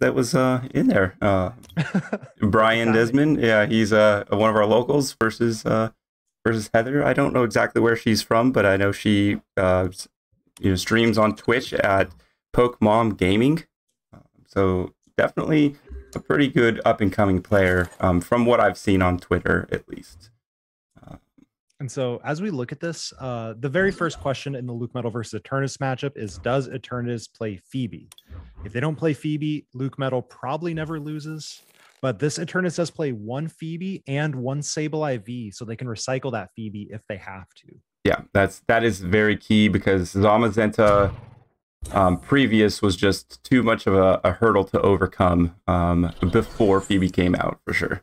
that was in there. Brian Desmond, yeah, he's one of our locals versus versus Heather. I don't know exactly where she's from, but I know she you know, streams on Twitch at PokeMom Gaming. So definitely a pretty good up-and-coming player from what I've seen on Twitter, at least. And so as we look at this, the very first question in the LucMelmetal versus Eternatus matchup is, does Eternatus play Phoebe? If they don't play Phoebe, LucMelmetal probably never loses. But this Eternatus does play one Phoebe and one Sableye V, so they can recycle that Phoebe if they have to. Yeah, that is very key, because Zamazenta previous was just too much of a hurdle to overcome before Phoebe came out, for sure.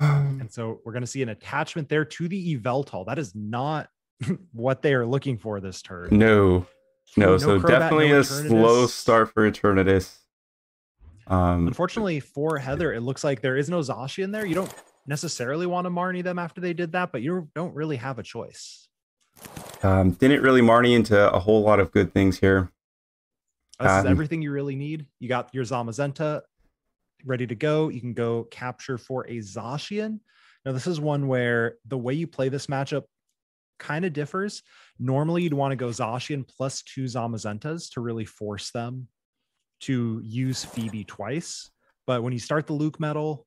And so we're going to see an attachment there to the Eveltal. That is not what they are looking for this turn. No. So Crobat, definitely a slow start for Eternatus. Unfortunately for Heather, it looks like there is no Zacian there. You don't necessarily want to Marnie them after they did that, but you don't really have a choice. Didn't really Marnie into a whole lot of good things here. This is everything you really need. You got your Zamazenta ready to go. You can go capture for a Zacian. Now, this is one where the way you play this matchup kind of differs. Normally, you'd want to go Zacian plus two Zamazentas to really force them to use Phoebe twice. But when you start the LucMelmetal,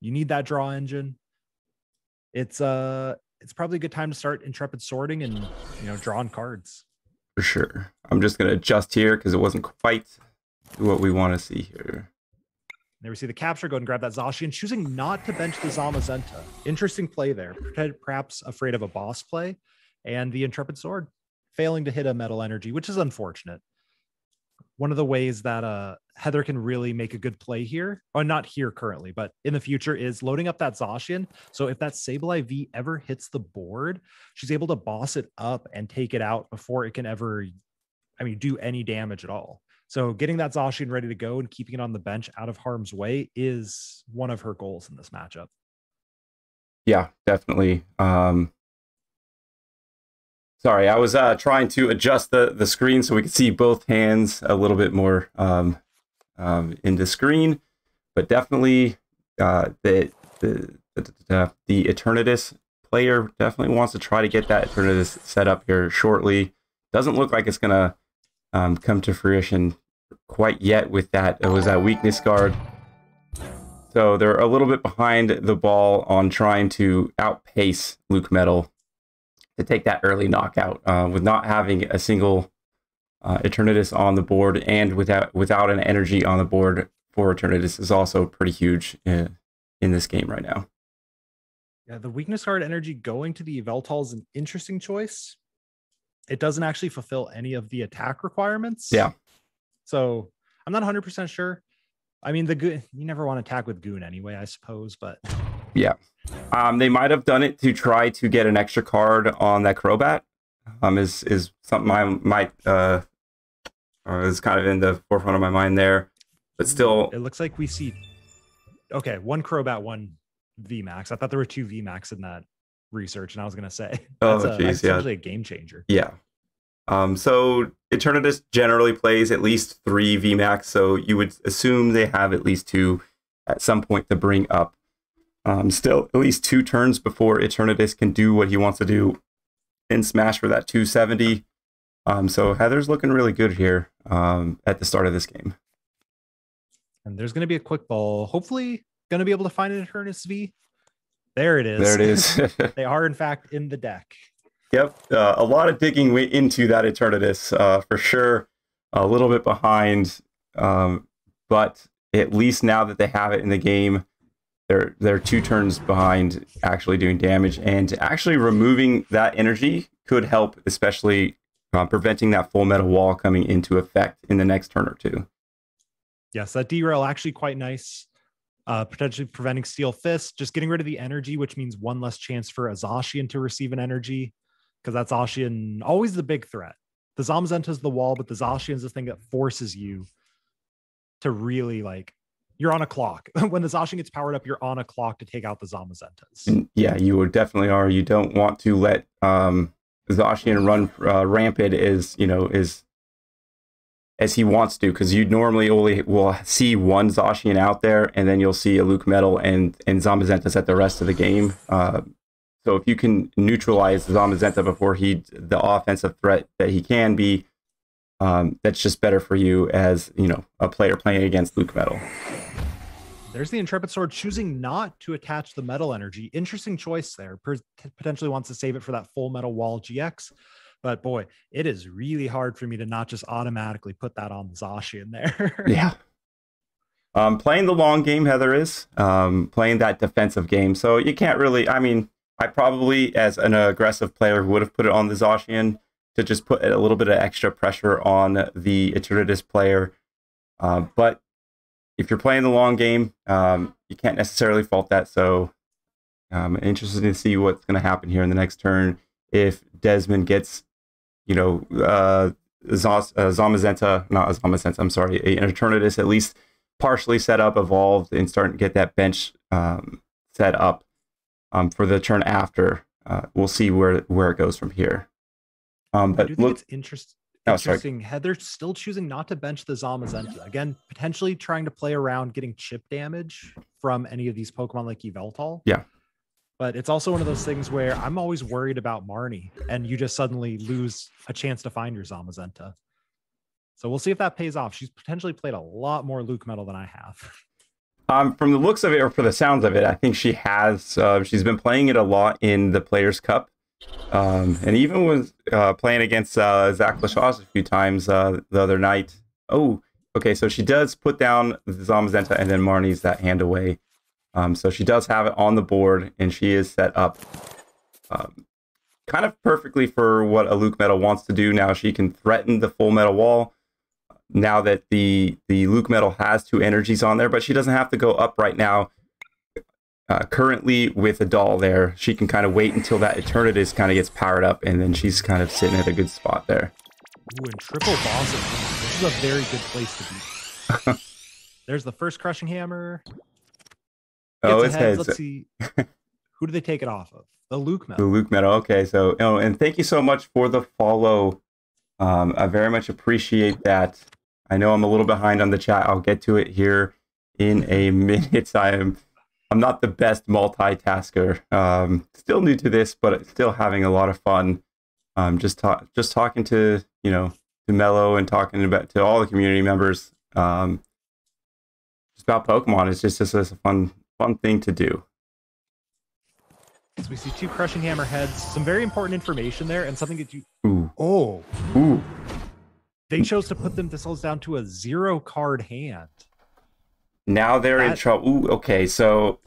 you need that draw engine. It's probably a good time to start Intrepid Sorting and, you know, drawing cards. For sure. I'm just going to adjust here because it wasn't quite what we want to see here. There we see the capture. Go ahead and grab that Zacian, choosing not to bench the Zamazenta. Interesting play there. Perhaps afraid of a boss play. And the Intrepid Sword failing to hit a Metal Energy, which is unfortunate. One of the ways that Heather can really make a good play here, or not here currently, but in the future, is loading up that Zacian. So if that Sableye V ever hits the board, she's able to boss it up and take it out before it can ever, I mean, do any damage at all. So getting that Zacian ready to go and keeping it on the bench out of harm's way is one of her goals in this matchup. Yeah, definitely. Sorry, I was trying to adjust the screen so we could see both hands a little bit more in the screen, but definitely the Eternatus player definitely wants to try to get that Eternatus set up here shortly. Doesn't look like it's gonna come to fruition quite yet with that. It was that weakness guard. So they're a little bit behind the ball on trying to outpace LucMelmetal to take that early knockout with not having a single Eternatus on the board, and without an energy on the board for Eternatus is also pretty huge in this game right now. Yeah, the weakness card energy going to the Eveltal is an interesting choice. It doesn't actually fulfill any of the attack requirements. Yeah. So I'm not 100% sure. I mean, you never want to attack with Goon anyway, I suppose, but... Yeah, they might have done it to try to get an extra card on that Crobat. Is something I might is kind of in the forefront of my mind there, but still, it looks like we see. Okay, one Crobat, one VMAX. I thought there were two VMAX in that research, and I was gonna say that's actually a game changer. Yeah. So Eternatus generally plays at least three VMAX, so you would assume they have at least two at some point to bring up. Still at least two turns before Eternatus can do what he wants to do and smash for that 270. So Heather's looking really good here at the start of this game. And there's going to be a quick ball. Hopefully going to be able to find an Eternatus V. There it is. There it is. They are, in fact, in the deck. Yep. A lot of digging into that Eternatus for sure. A little bit behind. But at least now that they have it in the game, they're two turns behind actually doing damage, and actually removing that energy could help, especially preventing that Full Metal Wall coming into effect in the next turn or two. Yes, that derail actually quite nice, potentially preventing Steel Fist, just getting rid of the energy, which means one less chance for a Zacian to receive an energy, because that's Zacian, always the big threat. The Zamazenta is the wall, but the Zacian is the thing that forces you to really, like, you're on a clock. When the Zacian gets powered up, you're on a clock to take out the Zamazentas. Yeah, you definitely are. You don't want to let Zacian run rampant. Is, you know, is as he wants to, because you normally only will see one Zacian out there, and then you'll see a LucMetal and Zamazenta's at the rest of the game. So if you can neutralize Zamazenta before the offensive threat that he can be, that's just better for you as, you know, a player playing against LucMetal. There's the Intrepid Sword choosing not to attach the Metal Energy. Interesting choice there. Potentially wants to save it for that Full Metal Wall GX. But boy, it is really hard for me to not just automatically put that on Zacian there. Yeah. Playing the long game, Heather is. Playing that defensive game. So you can't really, I mean, I probably as an aggressive player would have put it on the Zacian to just put a little bit of extra pressure on the Eternatus player. But if you're playing the long game, you can't necessarily fault that. So I'm interested to see what's going to happen here in the next turn. If Desmond gets, you know, Eternatus at least partially set up, evolved, and starting to get that bench set up for the turn after. We'll see where it goes from here. But I do think it's interesting. Interesting. Oh, Heather still choosing not to bench the Zamazenta. Again, potentially trying to play around getting chip damage from any of these Pokemon like Eveltal. Yeah. But it's also one of those things where I'm always worried about Marnie, and you just suddenly lose a chance to find your Zamazenta. So we'll see if that pays off. She's potentially played a lot more LucMetal than I have. From the looks of it, or for the sounds of it, I think she has. She's been playing it a lot in the Players' Cup. And even was playing against Zach LaShaw a few times the other night. Oh, okay, so she does put down the Zamazenta, and then Marnie's that hand away. So she does have it on the board, and she is set up kind of perfectly for what a LucMetal wants to do. Now she can threaten the Full Metal Wall now that the LucMetal has two energies on there, but she doesn't have to go up right now. Currently with a doll there, she can kind of wait until that Eternatus kind of gets powered up, and then she's kind of sitting at a good spot there. Ooh, and triple bosses. This is a very good place to be. There's the first Crushing Hammer. Oh, it's heads. Let's see. Who do they take it off of? The LucMetal. The LucMetal. Okay, so, oh, and thank you so much for the follow. I very much appreciate that. I know I'm a little behind on the chat. I'll get to it here in a minute. I'm not the best multitasker. Still new to this, but still having a lot of fun. Just talking to, you know, to Mello and talking about to all the community members. Just about Pokemon. It's just a fun thing to do. So we see two Crushing Hammer heads. Some very important information there, and something that you. Ooh. Oh. Ooh. They chose to put themselves down to a 0-card hand. Now they're in trouble. Ooh, okay, so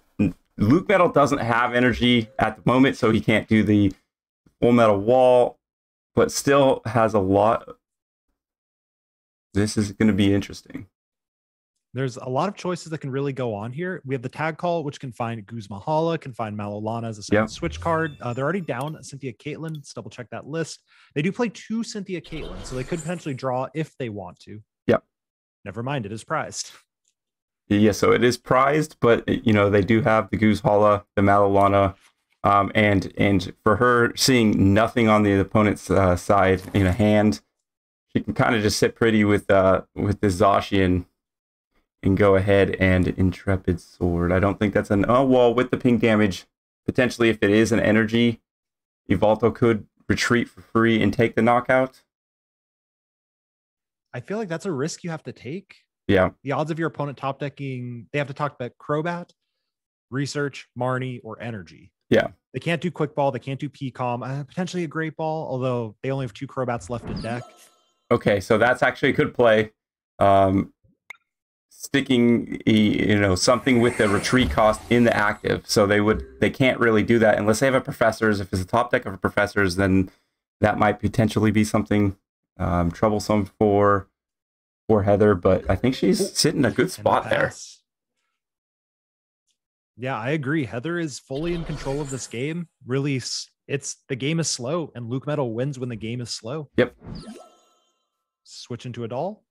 LucMetal doesn't have energy at the moment, so he can't do the Full Metal Wall, but still has a lot. This is going to be interesting. There's a lot of choices that can really go on here. We have the tag call, which can find Guzmahala, can find Malolana as a second switch card. They're already down Cynthia Caitlin. Let's double check that list. They do play two Cynthia Caitlin, so they could potentially draw if they want to. Yep. Never mind, it is prized. Yeah, so it is prized, but, you know, they do have the Guzmahala, the Malolana, and for her seeing nothing on the opponent's side in a hand, she can kind of just sit pretty with the Zacian and go ahead and Intrepid Sword. I don't think that's an... Oh, well, with the ping damage, potentially if it is an energy, Eveltal could retreat for free and take the knockout. I feel like that's a risk you have to take. Yeah. The odds of your opponent top decking, they have to talk about Crobat, Research, Marnie, or Energy. Yeah. They can't do Quick Ball. They can't do PCOM. Potentially a Great Ball, although they only have two Crobats left in deck. Okay, so that's actually a good play. Sticking, you know, something with the retreat cost in the active. So they can't really do that unless they have a Professor's. If it's a top deck of a Professor's, then that might potentially be something troublesome for Heather, but I think she's sitting in a good spot there. Yeah, I agree. Heather is fully in control of this game. Really, it's the game is slow, and LucMetal wins when the game is slow. Yep. Switch into a doll.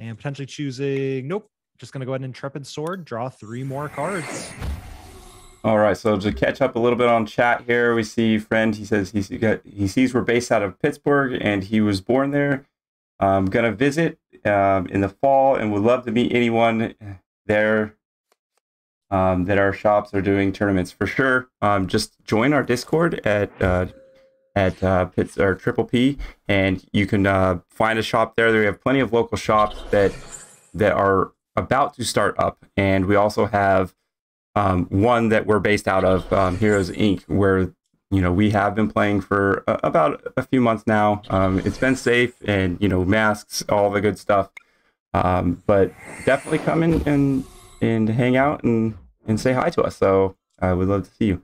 And potentially choosing... Nope. Just going to go ahead and Intrepid Sword. Draw three more cards. All right, so to catch up a little bit on chat here, we see friend, he says he sees we're based out of Pittsburgh, and he was born there. I'm going to visit in the fall and would love to meet anyone there that our shops are doing tournaments for sure. Just join our Discord at Pits or Triple P, and you can find a shop there. We have plenty of local shops that are about to start up, and we also have one that we're based out of, Heroes Inc., where we have been playing for about a few months now. It's been safe and masks, all the good stuff. But definitely come in and hang out and say hi to us. So I would love to see you.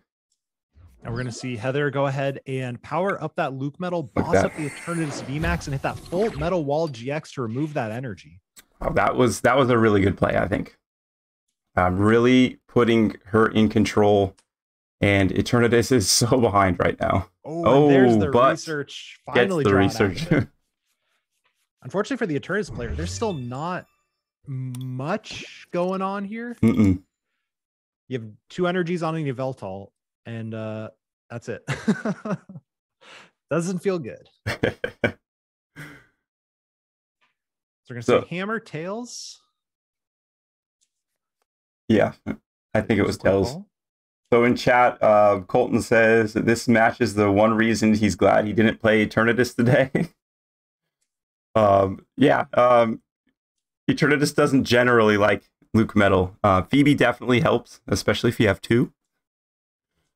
And we're going to see Heather go ahead and power up that LucMelmetal, boss up the Eternatus VMAX, and hit that Full Metal Wall GX to remove that energy. Oh, that was a really good play, I think. Really putting her in control, and Eternatus is so behind right now. Oh, there's the research. Finally the research. Unfortunately for the Eternatus player, there's still not much going on here. You have two energies on an Eveltal, and that's it. Doesn't feel good. So we're gonna say hammer, tails. Yeah, I think it was tails. So in chat, Colton says that this match is the one reason he's glad he didn't play Eternatus today. Eternatus doesn't generally like LucMelmetal. Phoebe definitely helps, especially if you have two.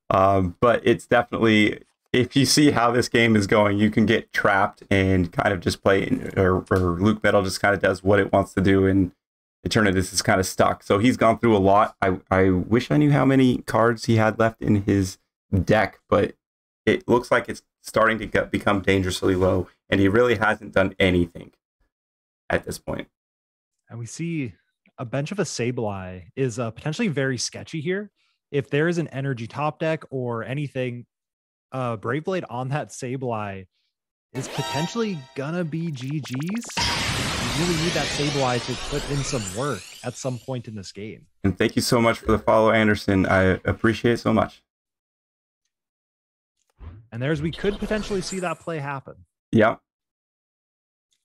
But it's definitely, if you see how this game is going, you can get trapped and kind of just play, or LucMelmetal just kind of does what it wants to do, and Eternatus is kind of stuck. So he's gone through a lot. I wish I knew how many cards he had left in his deck, but it looks like it's starting to become dangerously low, and he really hasn't done anything at this point. And we see a bench of a Sableye is potentially very sketchy here. If there is an energy top deck or anything, Brave Blade on that Sableye is potentially gonna be GG's. You really need that Sableye to put in some work at some point in this game. And thank you so much for the follow, Anderson. I appreciate it so much. And there's, we could potentially see that play happen. Yeah.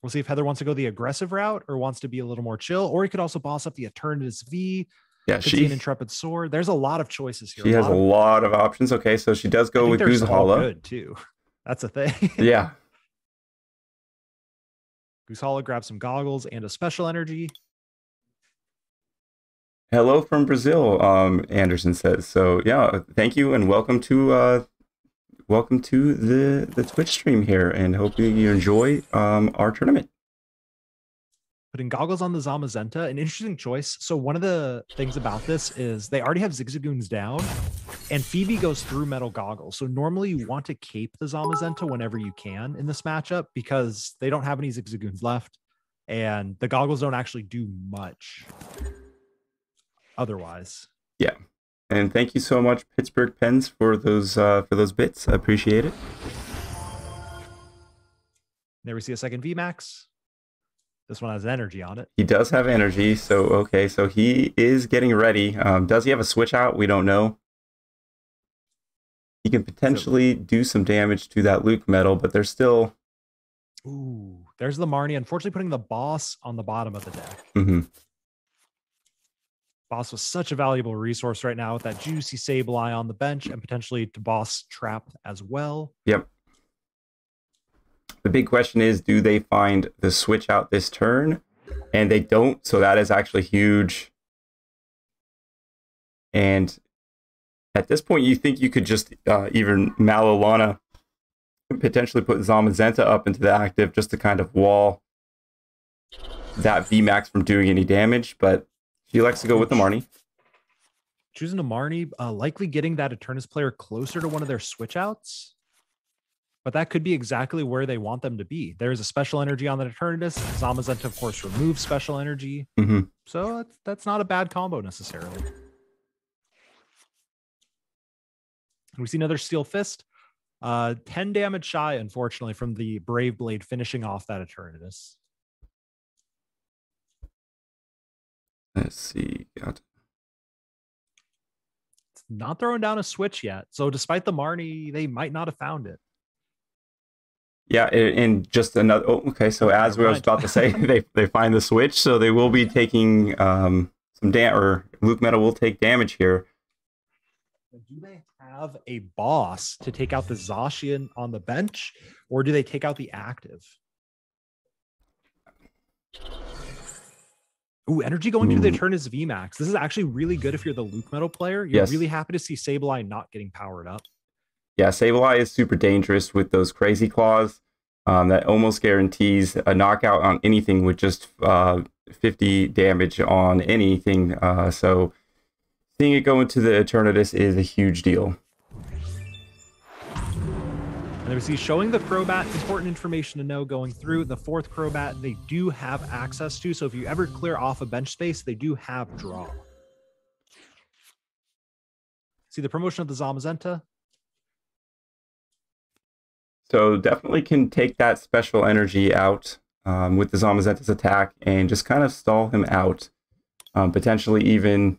We'll see if Heather wants to go the aggressive route or wants to be a little more chill, or he could also boss up the Eternatus V. Yeah, she's an Intrepid Sword. There's a lot of choices here. She has a lot of options. Okay, so she does go with Goose Hollow. Good too. That's a thing. Yeah. Goose Hollow grabs some goggles and a special energy. Hello from Brazil, Anderson says. So yeah, thank you and welcome to the Twitch stream here, and hope you enjoy our tournament. Putting goggles on the Zamazenta, an interesting choice. So one of the things about this is they already have Zigzagoons down, and Phoebe goes through metal goggles. So normally you want to cape the Zamazenta whenever you can in this matchup, because they don't have any Zigzagoons left, and the goggles don't actually do much otherwise. Yeah. And thank you so much, Pittsburgh Pens, for those bits. I appreciate it. There we see a second VMAX. This one has energy on it. He does have energy, so okay. So he is getting ready. Does he have a switch out? We don't know. He can potentially do some damage to that LucMelmetal, but there's still... Ooh, there's the Marnie. Unfortunately, putting the boss on the bottom of the deck. Mm-hmm. Boss was such a valuable resource right now with that juicy Sableye on the bench, and potentially to boss trap as well. Yep. The big question is, do they find the switch out this turn? And they don't, so that is actually huge. And at this point, you think you could just even Malolana and potentially put Zamazenta up into the active just to kind of wall that VMAX from doing any damage, but he likes to go with the Marnie. Choosing a Marnie, likely getting that Eternatus player closer to one of their switch outs. But that could be exactly where they want them to be. There's a special energy on the Eternatus. Zamazenta, of course, removes special energy. Mm-hmm. So that's not a bad combo necessarily. And we see another Steel Fist. 10 damage shy, unfortunately, from the Brave Blade finishing off that Eternatus. Let's see. It's not throwing down a switch yet. So despite the Marnie, they might not have found it. Yeah, and just another. Oh, okay, so as I was about to say, they find the switch, so they will be taking some damage, or LucMetal will take damage here. Do they have a boss to take out the Zacian on the bench, or do they take out the active? Ooh, energy going through the turn is VMAX. This is actually really good if you're the LucMetal player. You're really happy to see Sableye not getting powered up. Yeah, Sableye is super dangerous with those crazy claws. That almost guarantees a knockout on anything with just 50 damage on anything. So seeing it go into the Eternatus is a huge deal. And there we see showing the Crobat, important information to know going through. The fourth Crobat they do have access to. So if you ever clear off a bench space, they do have draw. See the promotion of the Zamazenta. So definitely can take that special energy out with the Zamazenta's attack and just kind of stall him out. Potentially even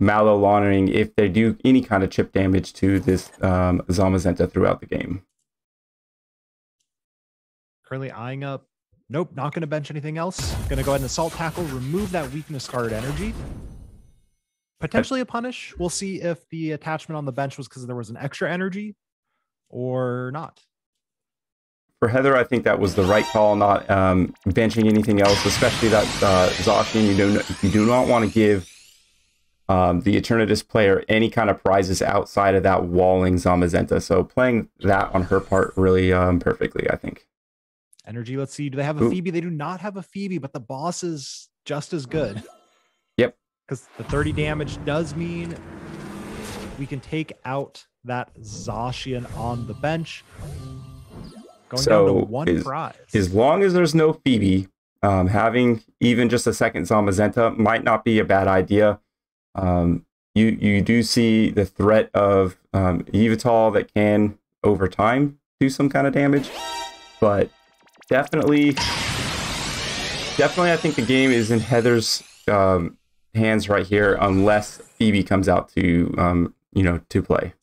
Malolana-ing if they do any kind of chip damage to this Zamazenta throughout the game. Currently eyeing up. Nope, not going to bench anything else. Going to go ahead and Assault Tackle, remove that weakness card energy. Potentially a punish. We'll see if the attachment on the bench was because there was an extra energy or not. For Heather, I think that was the right call, not benching anything else, especially that Zacian. You do not want to give the Eternatus player any kind of prizes outside of that walling Zamazenta. So playing that on her part really perfectly, I think. Energy, let's see. Do they have a Phoebe? They do not have a Phoebe, but the boss is just as good. Yep. Because the 30 damage does mean we can take out that Zacian on the bench. Going down to one prize. As long as there's no Phoebe, having even just a second Zamazenta might not be a bad idea. You do see the threat of Eternatus that can over time do some kind of damage, but definitely I think the game is in Heather's hands right here unless Phoebe comes out to to play.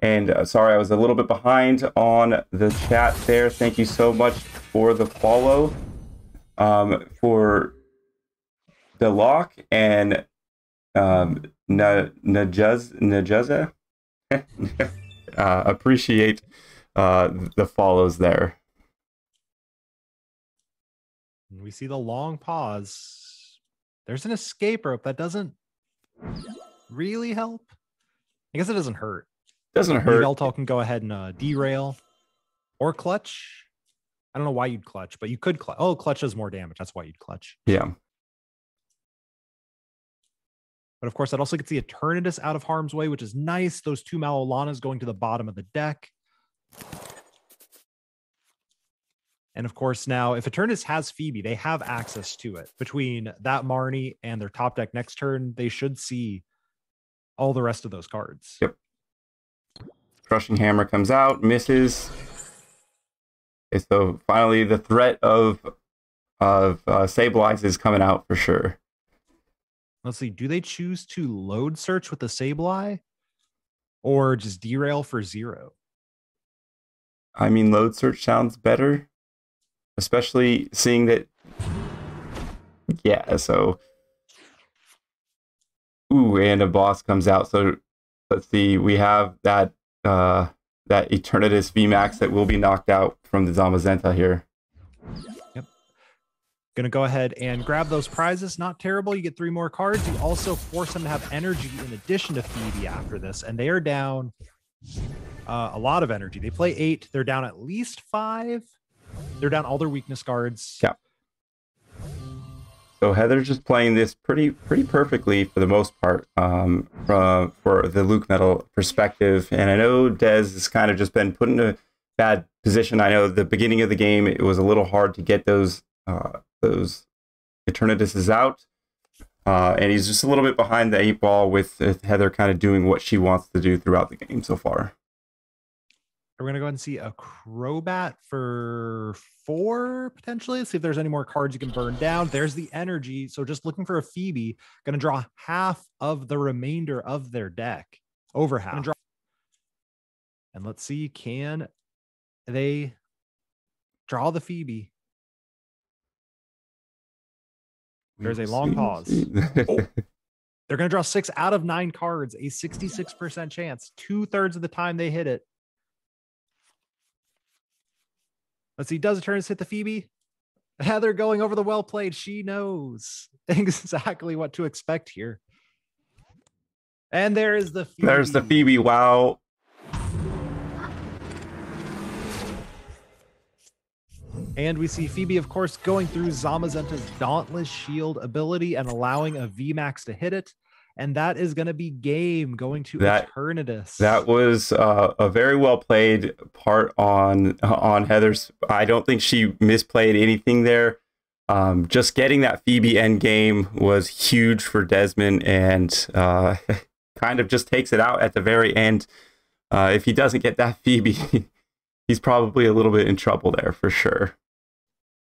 And sorry, I was a little bit behind on the chat there. Thank you so much for the follow, for the lock, and Najaza appreciate the follows there. We see the long pause. There's an escape rope that doesn't really help. I guess it doesn't hurt. Doesn't hurt. Eveltal can go ahead and derail or clutch. I don't know why you'd clutch, but you could clutch. Oh, clutch does more damage. That's why you'd clutch. Yeah. But of course, that also gets the Eternatus out of harm's way, which is nice. Those two Malolanas going to the bottom of the deck. And of course, now, if Eternatus has Phoebe, they have access to it. Between that Marnie and their top deck next turn, they should see all the rest of those cards. Yep. Crushing Hammer comes out, misses. Okay, so finally, the threat of Sableye is coming out for sure. Let's see, do they choose to load search with the Sableye or just derail for zero? I mean, load search sounds better, especially seeing that. Yeah, so. Ooh, and a boss comes out. So let's see, we have that, that Eternatus VMAX that will be knocked out from the Zamazenta here. Going to go ahead and grab those prizes. Not terrible. You get three more cards. You also force them to have energy in addition to Phoebe after this. And they are down a lot of energy. They play 8. They're down at least 5. They're down all their weakness cards. Yeah. So Heather's just playing this pretty perfectly for the most part for the LucMetal perspective. And I know Dez has kind of just been put in a bad position. I know the beginning of the game, it was a little hard to get those Eternatus is out, and he's just a little bit behind the 8-ball with Heather kind of doing what she wants to do throughout the game so far. We're going to go ahead and see a Crobat for 4, potentially. Let's see if there's any more cards you can burn down. There's the energy. So just looking for a Phoebe. Going to draw half of the remainder of their deck. Over half. And let's see, can they Draw the Phoebe. There's a long pause. Oh. They're going to draw 6 out of 9 cards, a 66% chance. 2/3 of the time they hit it. Let's see. Does Eternus hit the Phoebe? Heather going over the well played. She knows exactly what to expect here. And there is the Phoebe. There's the Phoebe. Wow. And we see Phoebe, of course, going through Zamazenta's Dauntless Shield ability and allowing a VMAX to hit it. And that is going to be game going to Eternatus. That was a very well played part on Heather's. I don't think she misplayed anything there. Just getting that Phoebe end game was huge for Desmond, and kind of just takes it out at the very end. If he doesn't get that Phoebe, he's probably a little bit in trouble there for sure.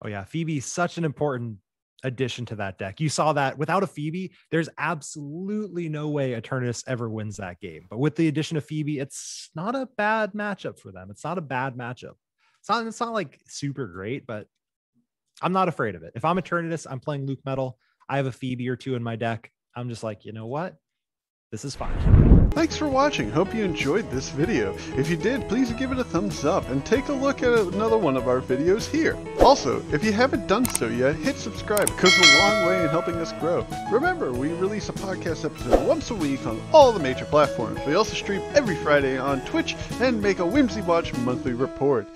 Oh yeah, Phoebe's such an important addition to that deck. You saw that without a Phoebe, there's absolutely no way Eternatus ever wins that game. But with the addition of Phoebe, it's not a bad matchup for them. It's not a bad matchup. It's not like super great, but I'm not afraid of it. If I'm Eternatus, I'm playing LucMetal. I have a Phoebe or two in my deck. I'm just like, you know what? This is fine. Thanks for watching, hope you enjoyed this video. If you did, please give it a thumbs up and take a look at another one of our videos here. Also, if you haven't done so yet, hit subscribe, it goes a long way in helping us grow. Remember, we release a podcast episode once a week on all the major platforms. We also stream every Friday on Twitch and make a Whimsy Watch monthly report.